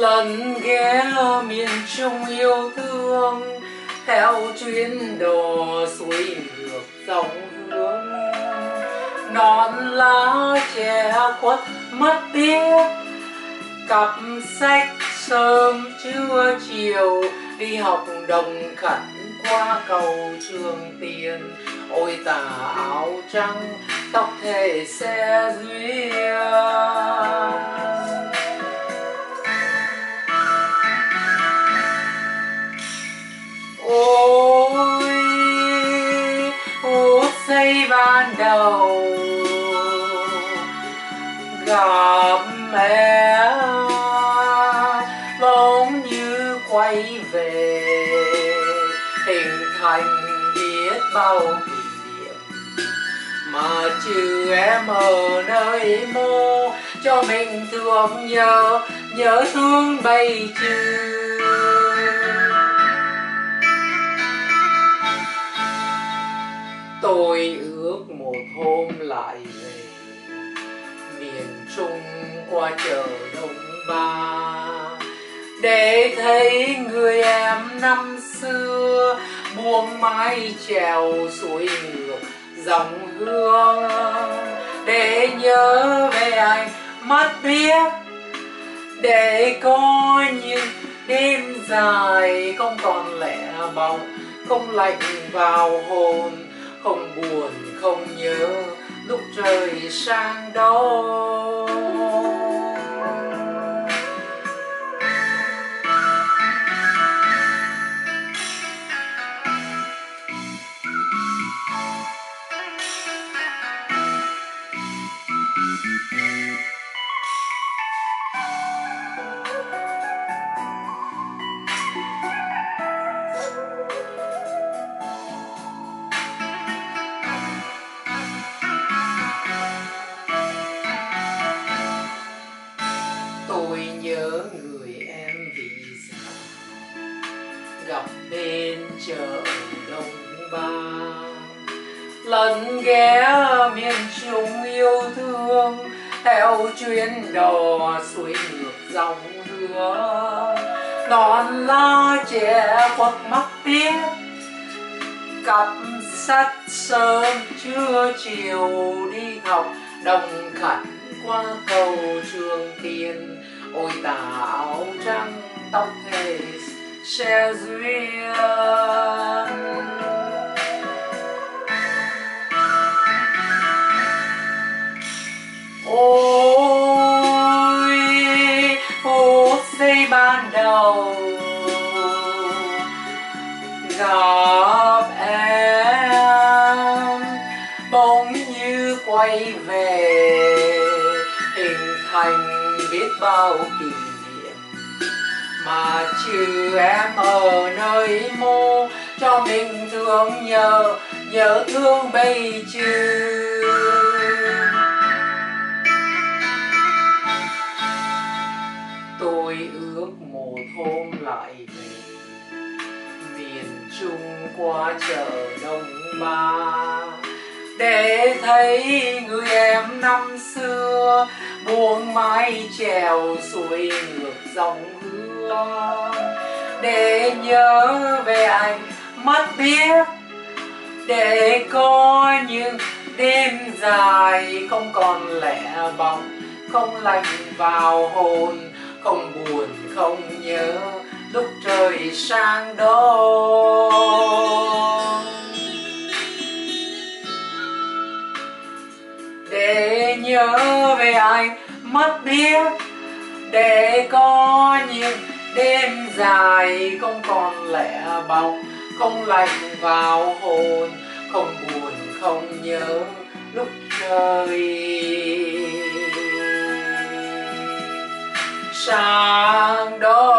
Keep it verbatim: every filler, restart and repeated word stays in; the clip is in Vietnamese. lần ghé miền Trung yêu thương, theo chuyến đồ xuôi ngược dòng hướng. Nón lá che khuất mất tiếc, cặp sách sớm trưa chiều, đi học đồng khẩn qua cầu Trường Tiền. Ôi tà áo trắng tóc thề xe duyên. Ôi phút giây ban đầu gặp em, bỗng như quay về hình thành biết bao kỷ niệm mà trừ em ở nơi mô cho mình thương nhớ, nhớ thương bay trừ. Tôi ước một hôm lại về miền Trung qua chợ Đông Ba, để thấy người em năm xưa buông mái chèo xuôi ngược dòng Hương, để nhớ về anh mất biết, để có những đêm dài không còn lẻ bóng, không lạnh vào hồn, không buồn không nhớ lúc trời sang đó. Gặp bên chợ Đông Ba, lần ghé miền Trung yêu thương, theo chuyến đò xuôi ngược dòng Hương. Nón lá che khuất mắt tiếc, cặp sách sớm trưa chiều, đi học đồng khẩn qua cầu Trường Tiền. Ôi tà áo trắng tóc thề xe duyên. Ôi phút giây ban đầu gặp em, bỗng như quay về hình thành biết bao kỷ mà trừ em ở nơi mô cho mình thương nhớ, nhớ thương bây trừ. Tôi ước một hôm lại về miền Trung qua chợ Đông Ba, để thấy người em năm xưa buông mái chèo xuôi ngược dòng Hương, để nhớ về anh mất biết, để có những đêm dài không còn lẻ bóng, không lạnh vào hồn, không buồn không nhớ lúc trời sang đó. Để nhớ về anh mất biết, để có những đêm dài không còn lẻ bóng, không lạnh vào hồn, không buồn không nhớ lúc trời sang đó.